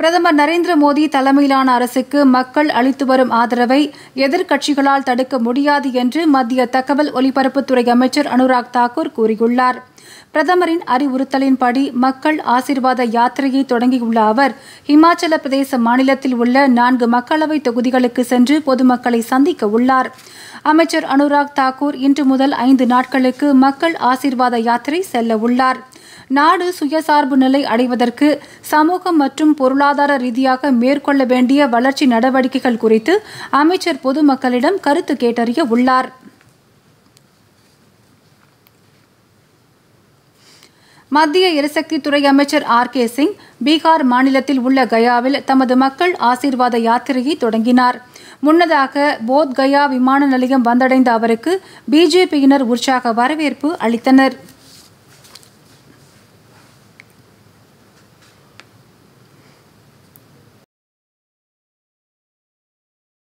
பிரதமர் நரேந்திர மோடி தலைமையிலான அரசுக்கு மக்கள் அளித்து வரும் ஆதரவை எதிர்க்கட்சிகளால் தடுக்க முடியாது என்று மத்திய தகவல் ஒலிபரப்புத்துறை அமைச்சர் அனுராக் தாக்கூர் கூறியுள்ளார். பிரதமரின் அறிவுறுத்தலின்படி மக்கள் ஆசீர்வாத யாத்திரையை தொடங்கியுள்ள அவர் இமாச்சல பிரதேச மாநிலத்தில் உள்ள 4 மக்களவை தொகுதிகளுக்கு சென்று பொதுமக்களை சந்திக்க உள்ளார். அமைச்சர் அனுராக் தாக்கூர் இன்று முதல் 5 நாட்களுக்கு மக்கள் ஆசீர்வாத யாத்திரை செல்ல உள்ளார். நாடு சுயசார்பு நிலை அடைவதற்கு சமூகம் மற்றும் பொருளாதார ரீதியாக மேற்கொள்ள வேண்டிய வளர்ச்சி நடவடிக்கைகள் குறித்து அமைச்சர் பொதுமக்களிடம் கருத்து கேட்டறிய உள்ளார். மத்திய எரிசக்தித்துறை அமைச்சர் ஆர் கே சிங் பீகார் மாநிலத்தில் உள்ள கயாவில் தமது மக்கள் ஆசீர்வாத யாத்திரையை தொடங்கினார். முன்னதாக போத் கயா விமான நிலையம் வந்தடைந்த அவருக்கு பிஜேபியினர் உற்சாக வரவேற்பு அளித்தனர்.